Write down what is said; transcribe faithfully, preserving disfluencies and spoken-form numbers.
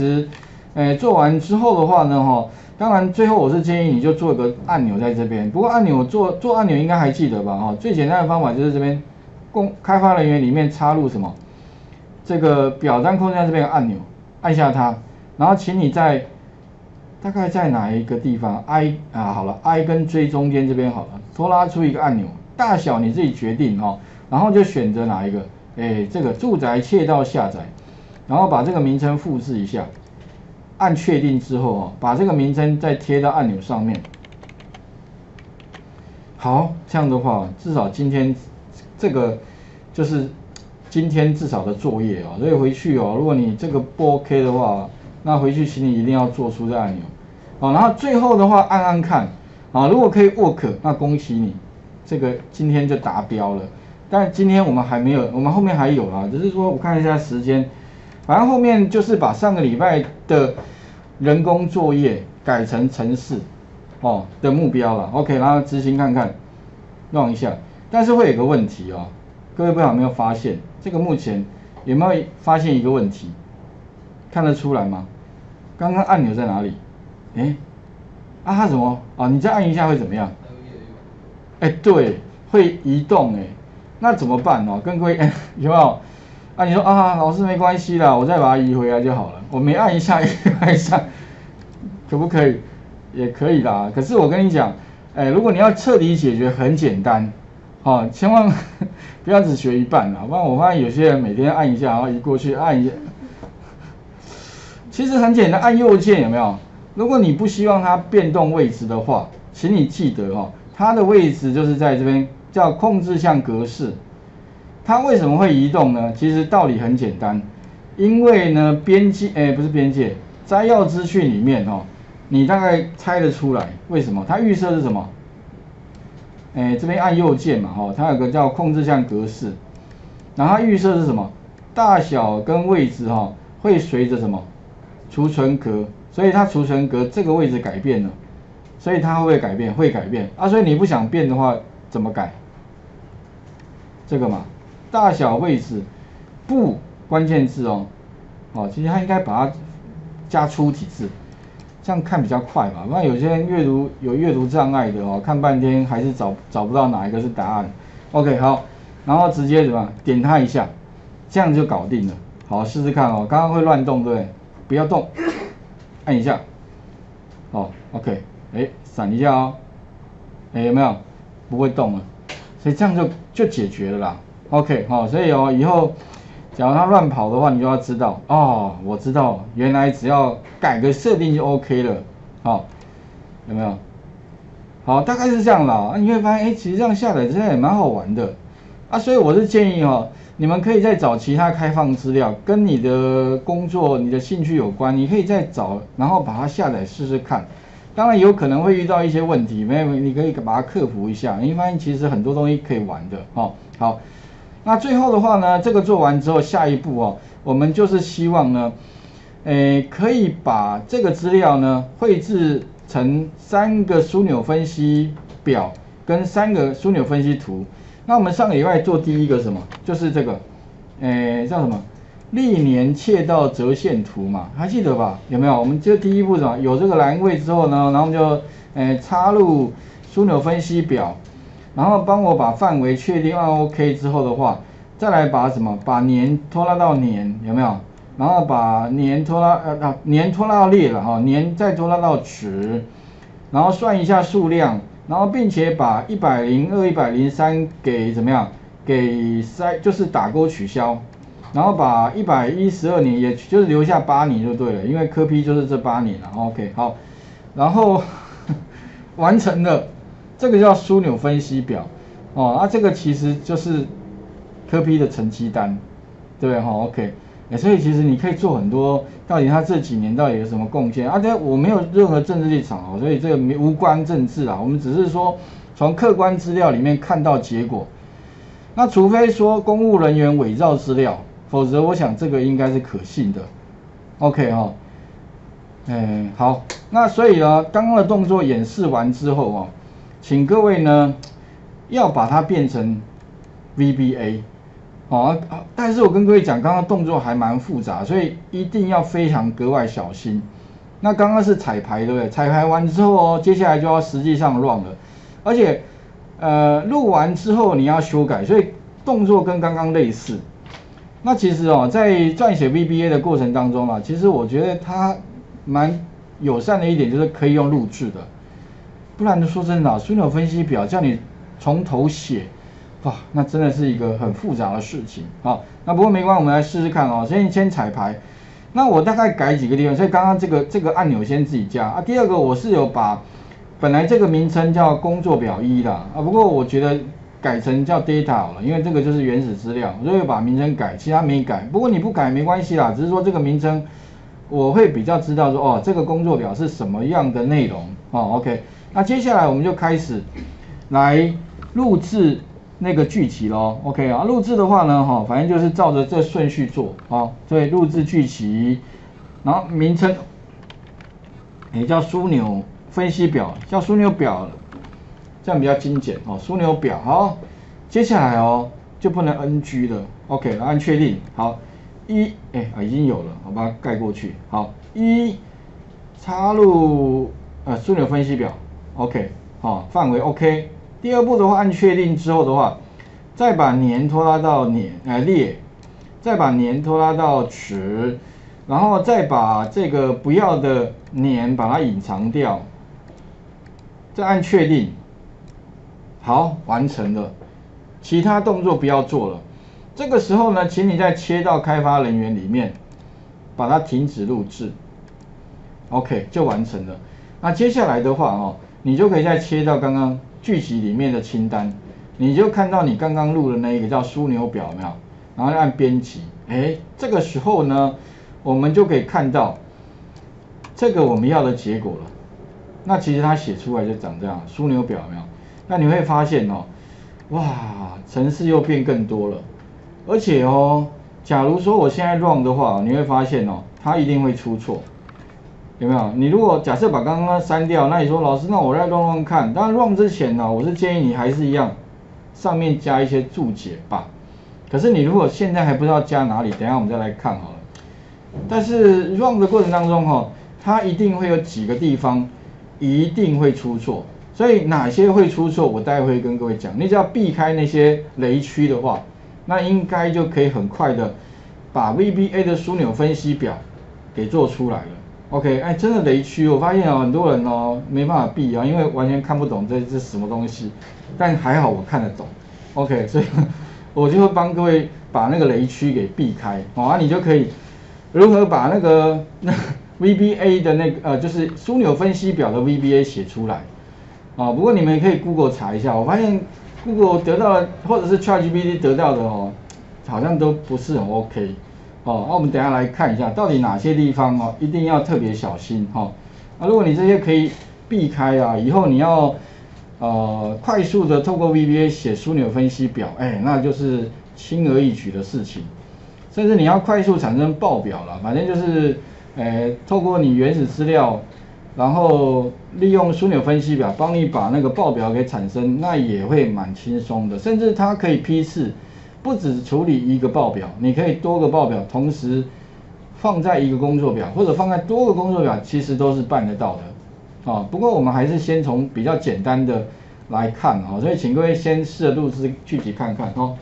实，诶，做完之后的话呢，哈，当然最后我是建议你就做一个按钮在这边。不过按钮做做按钮应该还记得吧？哈，最简单的方法就是这边，供开发人员里面插入什么这个表单控制在这边按钮，按下它，然后请你在大概在哪一个地方 i 啊，好了 i 跟 j 中间这边好了，拖拉出一个按钮，大小你自己决定哦，然后就选择哪一个，哎，这个住宅窃盗下载。 然后把这个名称复制一下，按确定之后啊，把这个名称再贴到按钮上面。好，这样的话，至少今天这个就是今天至少的作业啊。所以回去哦，如果你这个不 OK 的话，那回去请你一定要做出这按钮。好，然后最后的话按按看啊，如果可以 work， 那恭喜你，这个今天就达标了。但今天我们还没有，我们后面还有啦，只是说我看一下时间。 反正后面就是把上个礼拜的人工作业改成程式哦的目标了 ，OK， 然后执行看看，弄一下。但是会有个问题哦，各位不知道有没有发现，这个目前有没有发现一个问题？看得出来吗？刚刚按钮在哪里？哎，啊它什么？啊你再按一下会怎么样？哎对，会移动哎，那怎么办哦？跟各位哎有没有？ 啊，你说啊，老师没关系啦，我再把它移回来就好了。我每按一下，按一下，可不可以？也可以啦。可是我跟你讲，哎，如果你要彻底解决，很简单，哦，千万不要只学一半啦，不然我发现有些人每天按一下，然后移过去按一下。其实很简单，按右键有没有？如果你不希望它变动位置的话，请你记得哦，它的位置就是在这边，叫控制项格式。 它为什么会移动呢？其实道理很简单，因为呢边界，哎、欸，不是边界，摘要资讯里面哦，你大概猜得出来为什么？它预设是什么？哎、欸，这边按右键嘛，哦，它有个叫控制项格式，然后它预设是什么？大小跟位置哈、哦、会随着什么？储存格，所以它储存格这个位置改变了，所以它会不会改变？会改变啊，所以你不想变的话怎么改？这个嘛。 大小位置不关键字哦，哦，其实它应该把它加粗体字，这样看比较快吧。不然有些人阅读有阅读障碍的哦，看半天还是找找不到哪一个是答案。OK， 好，然后直接怎么样点它一下，这样就搞定了。好，试试看哦，刚刚会乱动对不对？不要动，按一下。哦 ，OK， 哎，闪一下哦，哎，有没有？不会动了，所以这样就就解决了啦。 OK， 好、哦，所以哦，以后假如它乱跑的话，你就要知道哦，我知道，原来只要改个设定就 OK 了，好、哦，有没有？好，大概是这样啦。啊、你会发现，哎，其实这样下载真的也蛮好玩的啊。所以我是建议哦，你们可以再找其他开放资料，跟你的工作、你的兴趣有关，你可以再找，然后把它下载试试看。当然有可能会遇到一些问题，没有，你可以把它克服一下。你会发现其实很多东西可以玩的，哦，好。 那最后的话呢，这个做完之后，下一步哦，我们就是希望呢，诶，可以把这个资料呢绘制成三个枢纽分析表跟三个枢纽分析图。那我们上个礼拜做第一个什么，就是这个，诶，叫什么？历年窃盗折线图嘛，还记得吧？有没有？我们就第一步什么？有这个栏位之后呢，然后我们就诶插入枢纽分析表。 然后帮我把范围确定，按 OK 之后的话，再来把什么把年拖拉到年有没有？然后把年拖拉呃啊年拖拉到列了哈，年再拖拉到值，然后算一下数量，然后并且把一百零二、一百零三给怎么样？给塞就是打勾取消，然后把一百一十二年也就是留下八年就对了，因为科批就是这八年了。OK 好，然后完成了。 这个叫枢纽分析表，哦，啊，这个其实就是科批的成绩单，对不对？哈、哦、，OK， 哎，所以其实你可以做很多，到底他这几年到底有什么贡献？啊，这我没有任何政治立场哦，所以这个无关政治啊，我们只是说从客观资料里面看到结果。那除非说公务人员伪造资料，否则我想这个应该是可信的。OK 哈、哦，哎，好，那所以呢，刚刚的动作演示完之后哦。 请各位呢，要把它变成 V B A，哦，但是我跟各位讲，刚刚动作还蛮复杂，所以一定要非常格外小心。那刚刚是彩排，对不对？彩排完之后哦，接下来就要实际上 run 了，而且呃录完之后你要修改，所以动作跟刚刚类似。那其实哦，在撰写 V B A 的过程当中啊，其实我觉得它蛮友善的一点就是可以用录制的，不然说真的啊，枢纽分析表叫你从头写。 哇，那真的是一个很复杂的事情啊。那不过没关系，我们来试试看哦。先先彩排，那我大概改几个地方，所以刚刚这个这个按钮先自己加啊。第二个我是有把本来这个名称叫工作表一啦啊，不过我觉得改成叫 data 好了，因为这个就是原始资料，所以把名称改，其他没改。不过你不改没关系啦，只是说这个名称我会比较知道说哦，这个工作表是什么样的内容哦。OK， 那接下来我们就开始来录制。 那个剧集咯 ，OK 啊，录制的话呢，哈，反正就是照着这顺序做啊，所以录制剧集，然后名称也叫枢纽分析表，叫枢纽表，这样比较精简哦，枢纽表好，接下来哦就不能 N G 了 ，OK， 按确定，好，一，哎啊已经有了，我把它盖过去，好，一，插入呃枢纽分析表 ，OK， 好，范围 OK。 第二步的话，按确定之后的话，再把年拖拉到年呃列，再把年拖拉到池，然后再把这个不要的年把它隐藏掉，再按确定，好，完成了，其他动作不要做了。这个时候呢，请你再切到开发人员里面，把它停止录制 ，OK 就完成了。那接下来的话哦，你就可以再切到刚刚。 剧集里面的清单，你就看到你刚刚录的那一个叫枢纽表，有没有？然后按编辑，哎，这个时候呢，我们就可以看到这个我们要的结果了。那其实它写出来就长这样，枢纽表有没有？那你会发现哦，哇，程式又变更多了。而且哦，假如说我现在 run 的话，你会发现哦，它一定会出错。 有没有？你如果假设把刚刚删掉，那你说老师，那我再 run run 看。当然 run 之前呢、啊，我是建议你还是一样，上面加一些注解吧。可是你如果现在还不知道加哪里，等一下我们再来看好了。但是 run 的过程当中哈、哦，它一定会有几个地方一定会出错，所以哪些会出错，我待会会跟各位讲。你只要避开那些雷区的话，那应该就可以很快的把 V B A 的枢纽分析表给做出来了。 OK， 哎，真的雷区，我发现哦，很多人哦没办法避啊，因为完全看不懂这是什么东西，但还好我看得懂 ，OK， 所以我就会帮各位把那个雷区给避开，哦，啊、你就可以如何把那个那 V B A 的那个呃就是枢纽分析表的 V B A 写出来，啊、哦，不过你们可以 Google 查一下，我发现 Google 得到的或者是 ChatGPT 得到的哦，好像都不是很 OK。 哦，那、啊、我们等一下来看一下，到底哪些地方哦，一定要特别小心哈、哦。啊，如果你这些可以避开啊，以后你要呃快速的透过 V B A 写枢纽分析表，哎，那就是轻而易举的事情。甚至你要快速产生报表啦，反正就是，呃，透过你原始资料，然后利用枢纽分析表帮你把那个报表给产生，那也会蛮轻松的，甚至它可以批次。 不只处理一个报表，你可以多个报表同时放在一个工作表，或者放在多个工作表，其实都是办得到的啊。不过我们还是先从比较简单的来看啊，所以请各位先试着录制剧集看看哦。